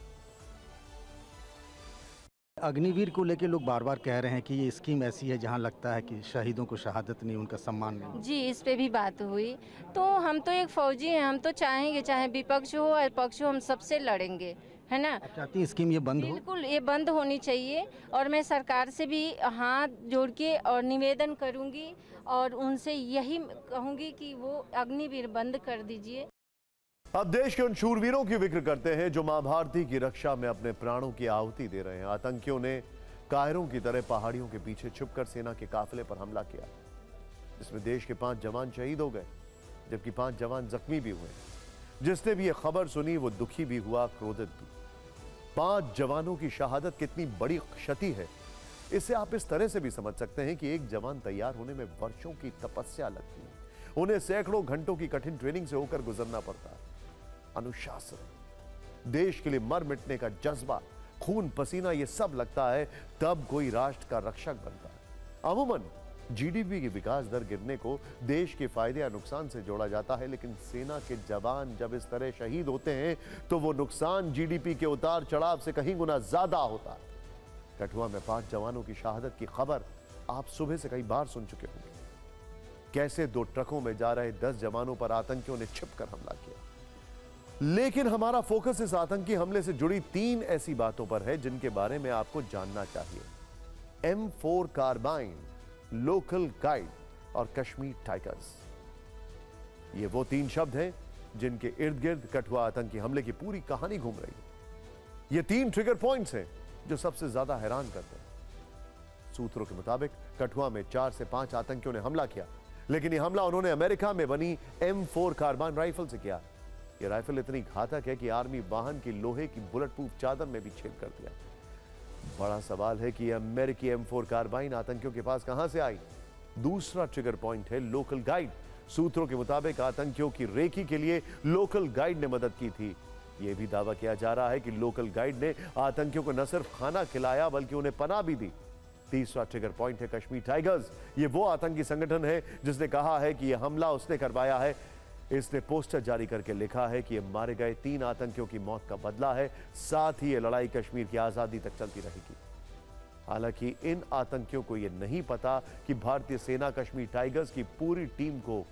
अग्निवीर को लेके लोग बार बार कह रहे हैं कि ये स्कीम ऐसी है जहां लगता है कि शहीदों को शहादत नहीं, उनका सम्मान नहीं। जी, इस पे भी बात हुई। तो हम तो एक फौजी हैं, हम तो चाहेंगे चाहे विपक्ष हो या पक्ष हो, हम सबसे लड़ेंगे, है ना। चाहती स्कीम ये बंद हो, बिल्कुल ये बंद होनी चाहिए। और मैं सरकार से भी हाथ जोड़ के और निवेदन करूँगी और उनसे यही कहूँगी कि वो अग्निवीर बंद कर दीजिए। अब देश के उन शूरवीरों की जिक्र करते हैं जो मां भारती की रक्षा में अपने प्राणों की आहुति दे रहे हैं। आतंकियों ने कायरों की तरह पहाड़ियों के पीछे छुपकर सेना के काफिले पर हमला किया, जिसमें देश के 5 जवान शहीद हो गए, जबकि 5 जवान जख्मी भी हुए। जिसने भी ये खबर सुनी वो दुखी भी हुआ, क्रोधित भी। 5 जवानों की शहादत कितनी बड़ी क्षति है, इसे आप इस तरह से भी समझ सकते हैं कि एक जवान तैयार होने में वर्षों की तपस्या लगती है, उन्हें सैकड़ों घंटों की कठिन ट्रेनिंग से होकर गुजरना पड़ता है। अनुशासन, देश के लिए मर मिटने का जज्बा, खून पसीना, ये सब लगता है तब कोई राष्ट्र का रक्षक बनता है। अमूमन जीडीपी की विकास दर गिरने को देश के फायदे या नुकसान से जोड़ा जाता है, लेकिन सेना के जवान जब इस तरह शहीद होते हैं तो वो नुकसान जीडीपी के उतार चढ़ाव से कहीं गुना ज्यादा होता है। कठुआ में 5 जवानों की शहादत की खबर आप सुबह से कई बार सुन चुके होंगे। कैसे 2 ट्रकों में जा रहे 10 जवानों पर आतंकियों ने छिपकर हमला किया। लेकिन हमारा फोकस इस आतंकी हमले से जुड़ी 3 ऐसी बातों पर है जिनके बारे में आपको जानना चाहिए। M4 कार्बाइन, लोकल गाइड और कश्मीर टाइगर्स, ये वो 3 शब्द हैं जिनके इर्द गिर्द कठुआ आतंकी हमले की पूरी कहानी घूम रही है। ये 3 ट्रिगर पॉइंट्स हैं जो सबसे ज्यादा हैरान करते हैं। सूत्रों के मुताबिक कठुआ में 4 से 5 आतंकियों ने हमला किया, लेकिन यह हमला उन्होंने अमेरिका में बनी M4 कार्बाइन राइफल से किया। यह राइफल इतनी घातक है कि आर्मी वाहन की लोहे की बुलेट प्रूफ चादर में भी छेद कर दिया। बड़ा सवाल है कि अमेरिकी M4 कार्बाइन आतंकियों के पास कहां से आई। दूसरा ट्रिगर पॉइंट है लोकल गाइड। सूत्रों के मुताबिक आतंकियों की रेकी के लिए लोकल गाइड ने मदद की थी। यह भी दावा किया जा रहा है कि लोकल गाइड ने आतंकियों को न सिर्फ खाना खिलाया बल्कि उन्हें पनाह भी दी। तीसरा ट्रिगर पॉइंट है कश्मीर टाइगर्स। ये वो आतंकी संगठन है जिसने कहा है कि यह हमला उसने करवाया है। इसने पोस्टर जारी करके लिखा है कि ये मारे गए 3 आतंकियों की मौत का बदला है, साथ ही ये लड़ाई कश्मीर की आजादी तक चलती रहेगी। हालांकि इन आतंकियों को ये नहीं पता कि भारतीय सेना कश्मीर टाइगर्स की पूरी टीम को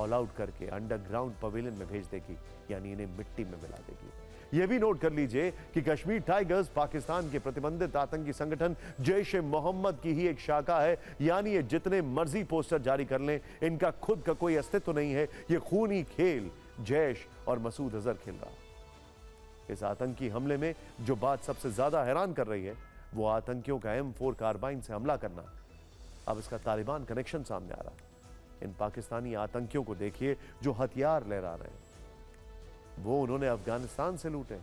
ऑल आउट करके अंडरग्राउंड पवेलियन में भेज देगी, यानी इन्हें मिट्टी में मिला देगी। यह भी नोट कर लीजिए कि कश्मीर टाइगर्स पाकिस्तान के प्रतिबंधित आतंकी संगठन जैश ए मोहम्मद की ही एक शाखा है, यानी ये जितने मर्जी पोस्टर जारी कर लें, इनका खुद का कोई अस्तित्व नहीं है। ये खूनी खेल जैश और मसूद अजहर खेल रहा। इस आतंकी हमले में जो बात सबसे ज्यादा हैरान कर रही है वो आतंकियों का M4 कार्बाइन से हमला करना। अब इसका तालिबान कनेक्शन सामने आ रहा है। इन पाकिस्तानी आतंकियों को देखिए जो हथियार लहरा रहे हैं, वो उन्होंने अफगानिस्तान से लूटे।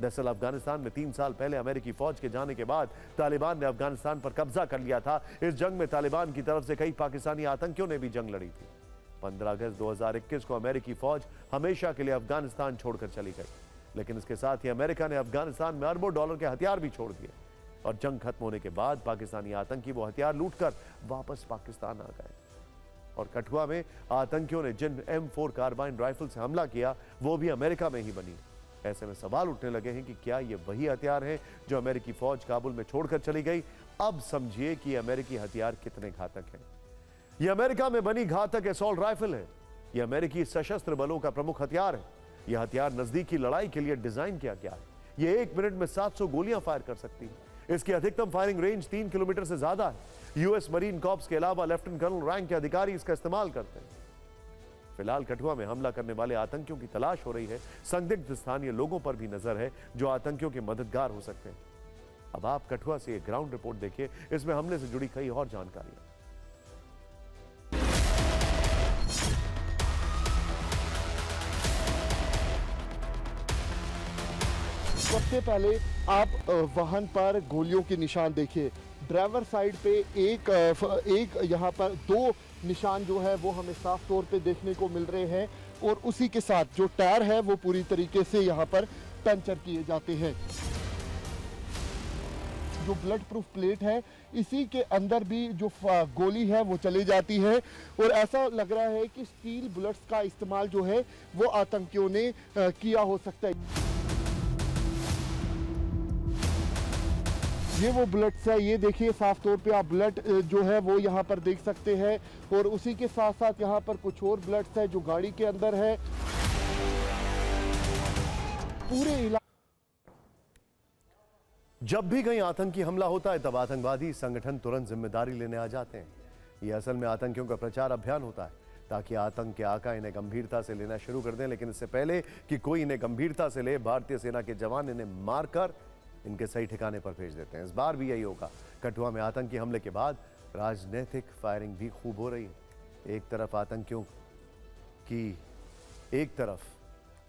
दरअसल अफगानिस्तान में 3 साल पहले अमेरिकी फौज के जाने के बाद तालिबान ने अफगानिस्तान पर कब्जा कर लिया था। इस जंग में तालिबान की तरफ से कई पाकिस्तानी आतंकियों ने भी जंग लड़ी थी। 15 अगस्त 2021 को अमेरिकी फौज हमेशा के लिए अफगानिस्तान छोड़कर चली गई, लेकिन इसके साथ ही अमेरिका ने अफगानिस्तान में अरबों डॉलर के हथियार भी छोड़ दिए और जंग खत्म होने के बाद पाकिस्तानी आतंकी वो हथियार लूटकर वापस पाकिस्तान आ गए। और कठुआ में आतंकियों ने जिन M4 कार्बाइन राइफल से हमला किया वो भी अमेरिका में ही बनी। ऐसे में सवाल उठने लगे हैं कि क्या ये वही हथियार हैं जो अमेरिकी फौज काबुल में छोड़कर चली गई। अब समझिए कि अमेरिकी हथियार कितने घातक हैं। ये अमेरिका में बनी घातक असॉल्ट राइफल है। ये अमेरिकी सशस्त्र बलों का प्रमुख हथियार है। यह हथियार नजदीकी लड़ाई के लिए डिजाइन किया गया है। यह 1 मिनट में 700 गोलियां फायर कर सकती है। इसकी अधिकतम फायरिंग रेंज 3 किलोमीटर से ज्यादा है। यूएस मरीन कॉर्प्स के अलावा लेफ्टिनेंट कर्नल रैंक के अधिकारी इसका इस्तेमाल करते हैं। फिलहाल कठुआ में हमला करने वाले आतंकियों की तलाश हो रही है। संदिग्ध स्थानीय लोगों पर भी नजर है जो आतंकियों के मददगार हो सकते हैं। अब आप कठुआ से ग्राउंड रिपोर्ट देखिए, इसमें हमले से जुड़ी कई और जानकारियां। सबसे पहले आप वाहन पर गोलियों के निशान देखिए। ड्राइवर साइड पे एक यहाँ पर 2 निशान जो है वो हमें साफ तौर पे देखने को मिल रहे हैं, और उसी के साथ जो टायर है वो पूरी तरीके से यहाँ पर पंचर किए जाते हैं। जो ब्लड प्रूफ प्लेट है इसी के अंदर भी जो गोली है वो चली जाती है, और ऐसा लग रहा है कि स्टील बुलेट्स का इस्तेमाल जो है वो आतंकियों ने किया हो सकता है। ये वो बुलेट्स है, ये देखिए साफ तौर पे आप बुलेट जो है वो यहाँ पर देख सकते हैं, और उसी के साथ साथ यहाँ पर कुछ और बुलेट्स है जो गाड़ी के अंदर है। पूरे जब भी कहीं आतंकी हमला होता है तब आतंकवादी संगठन तुरंत जिम्मेदारी लेने आ जाते हैं। ये असल में आतंकियों का प्रचार अभियान होता है ताकि आतंक के आका इन्हें गंभीरता से लेना शुरू कर दें, लेकिन इससे पहले कि कोई इन्हें गंभीरता से ले, भारतीय सेना के जवान इन्हें मारकर इनके सही ठिकाने पर भेज देते हैं। इस बार भी यही होगा। कठुआ में आतंकी हमले के बाद राजनीतिक फायरिंग भी खूब हो रही है। एक तरफ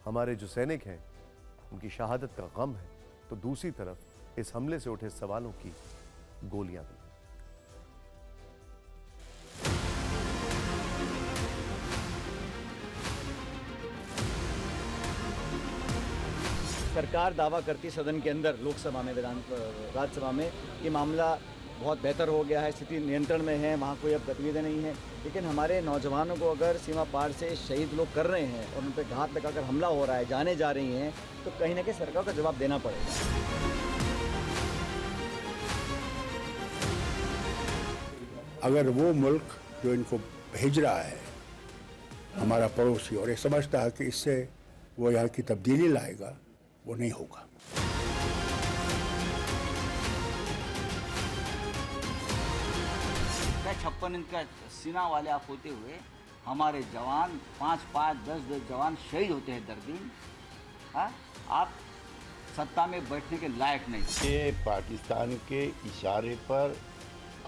हमारे जो सैनिक हैं उनकी शहादत का गम है, तो दूसरी तरफ इस हमले से उठे सवालों की गोलियां भी। सरकार दावा करती सदन के अंदर लोकसभा में राज्यसभा में कि मामला बहुत बेहतर हो गया है, स्थिति नियंत्रण में है, वहाँ कोई अब गतिविधि नहीं है, लेकिन हमारे नौजवानों को अगर सीमा पार से शहीद लोग कर रहे हैं और उन पर घात लगाकर हमला हो रहा है, जाने जा रही हैं, तो कहीं ना कहीं सरकार को जवाब देना पड़ेगा। अगर वो मुल्क जो इनको भेज रहा है हमारा पड़ोसी और ये समझता है कि इससे वो यहाँ की तब्दीली लाएगा, वो नहीं होगा। छप्पन इंच का सीना वाले आप होते हुए हमारे जवान पाँच दस जवान शहीद होते हैं दर दिन। आप सत्ता में बैठने के लायक नहीं। ये पाकिस्तान के इशारे पर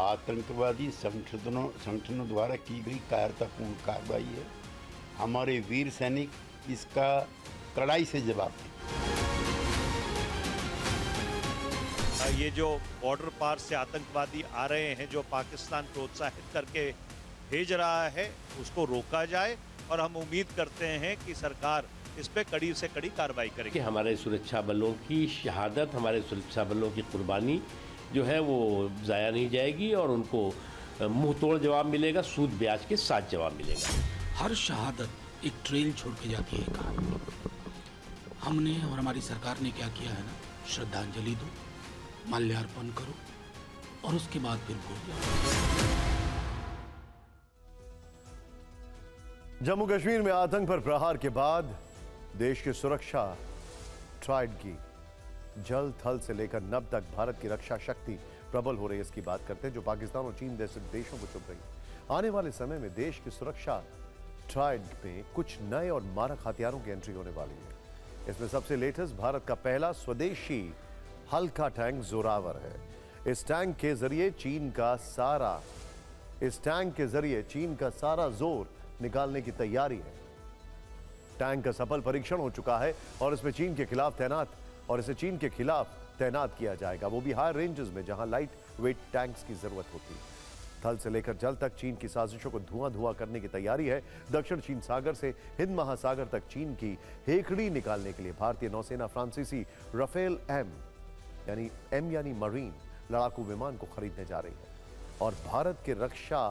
आतंकवादी संगठनों द्वारा की गई कायरतापूर्ण कार्रवाई है। हमारे वीर सैनिक इसका कड़ाई से जवाब दें। ये जो बॉर्डर पार से आतंकवादी आ रहे हैं, जो पाकिस्तान प्रोत्साहित करके भेज रहा है, उसको रोका जाए और हम उम्मीद करते हैं कि सरकार इस पे कड़ी से कड़ी कार्रवाई करेगी। हमारे सुरक्षा बलों की शहादत, हमारे सुरक्षा बलों की कुर्बानी जो है वो ज़ाया नहीं जाएगी और उनको मुंह तोड़ जवाब मिलेगा, सूद ब्याज के साथ जवाब मिलेगा। हर शहादत एक ट्रेल छोड़ के जाती है। हमने और हमारी सरकार ने क्या किया है ना, श्रद्धांजलि दो, माल्यार्पण करो और उसके बाद फिर भूल जाओ। जम्मू कश्मीर में आतंक पर प्रहार के बाद देश की सुरक्षा ट्राइड की जल थल से लेकर नभ तक भारत की रक्षा शक्ति प्रबल हो रही है, इसकी बात करते हैं जो पाकिस्तान और चीन जैसे देशों को चुप रही है। आने वाले समय में देश की सुरक्षा ट्राइड में कुछ नए और मारक हथियारों की एंट्री होने वाली है। इसमें सबसे लेटेस्ट भारत का पहला स्वदेशी हल्का टैंक जोरावर है। इस टैंक के जरिए चीन का सारा जोर निकालने की तैयारी है। टैंक का सफल परीक्षण हो चुका है और इसमें इसे चीन के खिलाफ तैनात किया जाएगा, वो भी हाई रेंजेस में जहां लाइट वेट टैंक्स की जरूरत होती है। थल से लेकर जल तक चीन की साजिशों को धुआं करने की तैयारी है। दक्षिण चीन सागर से हिंद महासागर तक चीन की हेकड़ी निकालने के लिए भारतीय नौसेना फ्रांसीसी राफेल एम यानी मरीन लड़ाकू विमान को खरीदने जा रही है। और भारत के रक्षा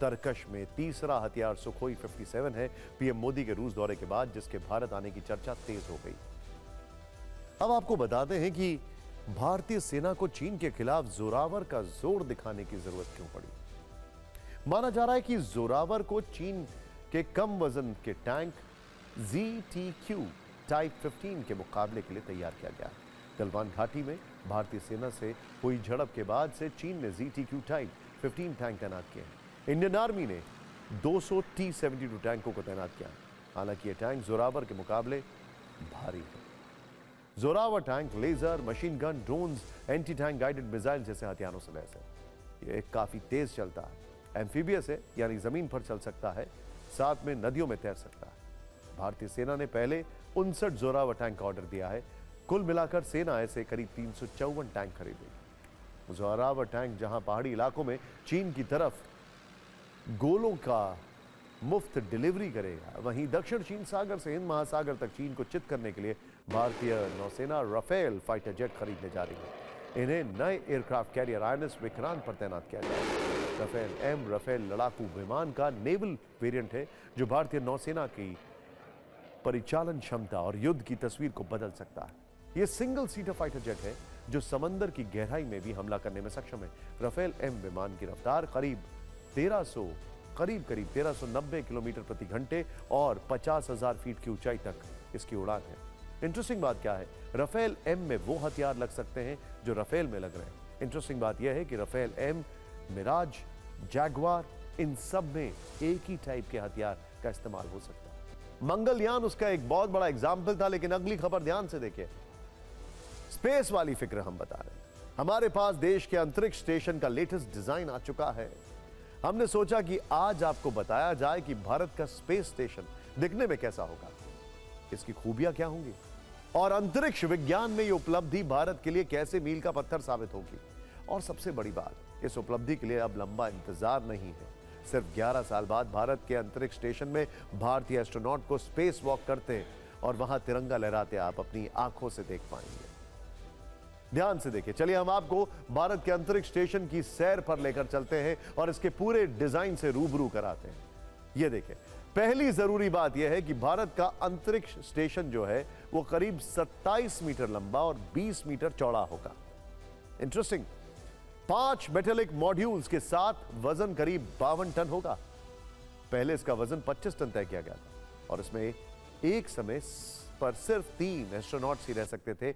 तरकश में तीसरा हथियार सुखोई 57 है, पीएम मोदी के रूस दौरे के बाद जिसके भारत आने की चर्चा तेज हो गई। अब आपको बताते हैं कि भारतीय सेना को चीन के खिलाफ जोरावर का जोर दिखाने की जरूरत क्यों पड़ी। माना जा रहा है कि जोरावर को चीन के कम वजन के टैंक ZTQ टाइप 15 के मुकाबले के लिए तैयार किया गया। गलवान घाटी में भारतीय सेना से हुई झड़प के बाद से चीन ने ZTQ टाइप 15 टैंक तैनात किए हैं। इंडियन आर्मी ने 200 T-72 टैंकों को तैनात किया। हालांकि ये टैंक जोरावर के मुकाबले भारी है। Zorawar tank laser, machine gun, drones, anti tank guided missile जैसे हथियारों से लैस है। ये काफी तेज चलता है, एम्फीबियस है यानी जमीन पर चल सकता है, साथ में नदियों में तैर सकता है। भारतीय सेना ने पहले 59 जोरावर टैंक का ऑर्डर दिया है। कुल मिलाकर सेना ऐसे करीब 354 टैंक खरीदेगी। जोरावर टैंक जहां पहाड़ी इलाकों में चीन की तरफ गोलों का मुफ्त डिलीवरी करेगा, वहीं दक्षिण चीन सागर से हिंद महासागर तक चीन को चित करने के लिए भारतीय नौसेना राफेल फाइटर जेट खरीदने जा रही है। इन्हें नए एयरक्राफ्ट कैरियर आईएनएस विक्रांत पर तैनात किया जाएगा। राफेल एम राफेल लड़ाकू विमान का नेवल वेरिएंट है जो भारतीय नौसेना की परिचालन क्षमता और युद्ध की तस्वीर को बदल सकता है। यह सिंगल सीटर फाइटर जेट है जो समंदर की गहराई में भी हमला करने में सक्षम है। राफेल एम विमान की रफ्तार करीब 1390 किलोमीटर प्रति घंटे और 50,000 फीट की ऊंचाई तक इसकी उड़ान है। इंटरेस्टिंग बात क्या है, राफेल एम में वो हथियार लग सकते हैं जो राफेल में लग रहे हैं। इंटरेस्टिंग बात यह है कि राफेल एम, मिराज, जैगवार, इन सब में एक ही टाइप के हथियार का इस्तेमाल हो सकता है। मंगलयान उसका एक बहुत बड़ा एग्जाम्पल था, लेकिन अगली खबर ध्यान से देखिए। स्पेस वाली फिक्र हम बता रहे हैं। हमारे पास देश के अंतरिक्ष स्टेशन का लेटेस्ट डिजाइन आ चुका है। हमने सोचा कि आज आपको बताया जाए कि भारत का स्पेस स्टेशन दिखने में कैसा होगा, इसकी खूबियां क्या होंगी और अंतरिक्ष विज्ञान में ये उपलब्धि भारत के लिए कैसे मील का पत्थर साबित होगी। और सबसे बड़ी बात, इस उपलब्धि के लिए अब लंबा इंतजार नहीं है। सिर्फ 11 साल बाद भारत के अंतरिक्ष स्टेशन में भारतीय एस्ट्रोनॉट को स्पेस वॉक करते और वहां तिरंगा लहराते आप अपनी आंखों से देख पाएंगे। ध्यान से देखिए, चलिए हम आपको भारत के अंतरिक्ष स्टेशन की सैर पर लेकर चलते हैं और इसके पूरे डिजाइन से रूबरू कराते हैं। ये देखिए, पहली जरूरी बात यह है कि भारत का अंतरिक्ष स्टेशन जो है वो करीब 27 मीटर लंबा और 20 मीटर चौड़ा होगा। इंटरेस्टिंग, 5 मेटेलिक मॉड्यूल्स के साथ वजन करीब 52 टन होगा। पहले इसका वजन 25 टन तय किया गया था और इसमें एक समय पर सिर्फ 3 एस्ट्रोनॉट्स ही रह सकते थे,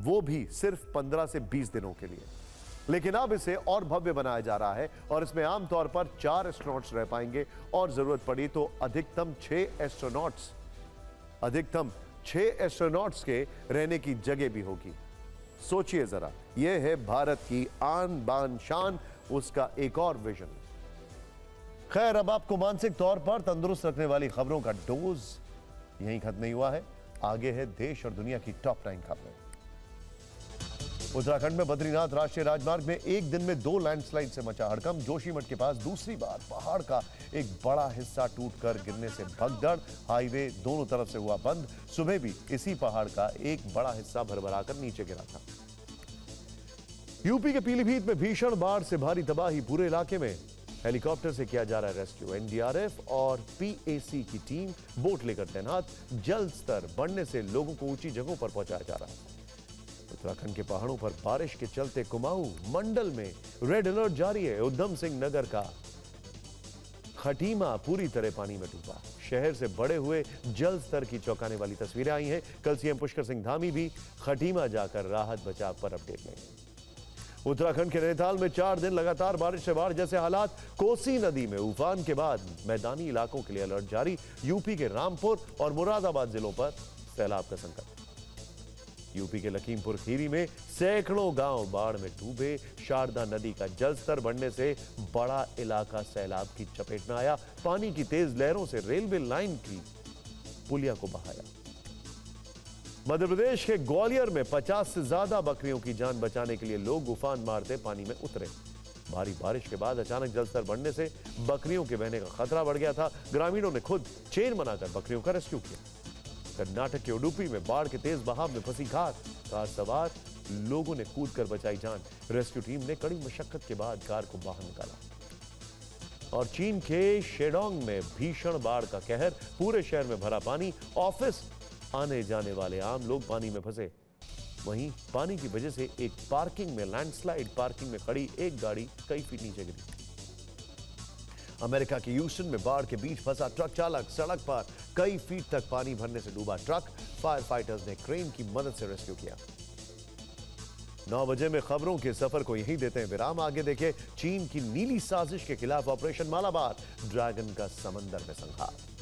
वो भी सिर्फ 15 से 20 दिनों के लिए। लेकिन अब इसे और भव्य बनाया जा रहा है और इसमें आमतौर पर 4 एस्ट्रोनॉट्स रह पाएंगे और जरूरत पड़ी तो अधिकतम छह एस्ट्रोनॉट्स के रहने की जगह भी होगी। सोचिए जरा, यह है भारत की आन बान शान, उसका एक और विजन। खैर, अब आपको मानसिक तौर पर तंदुरुस्त रखने वाली खबरों का डोज यहीं खत्म नहीं हुआ है। आगे है देश और दुनिया की टॉप 9 खबरें। उत्तराखंड में बद्रीनाथ राष्ट्रीय राजमार्ग में एक दिन में 2 लैंडस्लाइड से मचा हड़कंप। जोशीमठ के पास दूसरी बार पहाड़ का एक बड़ा हिस्सा टूटकर गिरने से भगदड़, हाईवे दोनों तरफ से हुआ बंद। सुबह भी इसी पहाड़ का एक बड़ा हिस्सा भरभराकर नीचे गिरा था। यूपी के पीलीभीत में भीषण बाढ़ से भारी तबाही, पूरे इलाके में हेलीकॉप्टर से किया जा रहा है रेस्क्यू। एनडीआरएफ और पीएसी की टीम बोट लेकर तैनात। जल स्तर बढ़ने से लोगों को ऊंची जगहों पर पहुंचाया जा रहा है। उत्तराखंड के पहाड़ों पर बारिश के चलते कुमाऊं मंडल में रेड अलर्ट जारी है। उधम सिंह नगर का खटीमा पूरी तरह पानी में डूबा। शहर से बड़े हुए जल स्तर की चौंकाने वाली तस्वीरें आई हैं। कल सीएम पुष्कर सिंह धामी भी खटीमा जाकर राहत बचाव पर अपडेट लेंगे। उत्तराखंड के नैनीताल में 4 दिन लगातार बारिश से बाढ़ जैसे हालात। कोसी नदी में उफान के बाद मैदानी इलाकों के लिए अलर्ट जारी। यूपी के रामपुर और मुरादाबाद जिलों पर सैलाब का संकट। यूपी के लखीमपुर खीरी में सैकड़ों गांव बाढ़ में डूबे। शारदा नदी का जलस्तर बढ़ने से बड़ा इलाका सैलाब की चपेट में आया। पानी की तेज लहरों से रेलवे लाइन की पुलिया को बहाया। मध्य प्रदेश के ग्वालियर में 50 से ज्यादा बकरियों की जान बचाने के लिए लोग उफान मारते पानी में उतरे। भारी बारिश के बाद अचानक जलस्तर बढ़ने से बकरियों के बहने का खतरा बढ़ गया था। ग्रामीणों ने खुद चेन बनाकर बकरियों का रेस्क्यू किया। कर्नाटक के उडुपी में बाढ़ के तेज बहाव में फंसी कार सवार लोगों ने कूदकर बचाई जान। रेस्क्यू टीम ने कड़ी मशक्कत के बाद कार को बाहर निकाला। और चीन के शेडोंग में भीषण बाढ़ का कहर, पूरे शहर में भरा पानी। ऑफिस आने जाने वाले आम लोग पानी में फंसे। वहीं पानी की वजह से एक पार्किंग में लैंडस्लाइड, पार्किंग में खड़ी एक गाड़ी कई फीट नीचे गिरी। अमेरिका के ह्यूस्टन में बाढ़ के बीच फंसा ट्रक चालक, सड़क पर कई फीट तक पानी भरने से डूबा ट्रक। फायर फाइटर्स ने क्रेन की मदद से रेस्क्यू किया। 9 बजे में खबरों के सफर को यहीं देते हैं विराम। आगे देखें चीन की नीली साजिश के खिलाफ ऑपरेशन मालाबार, ड्रैगन का समंदर में संघार।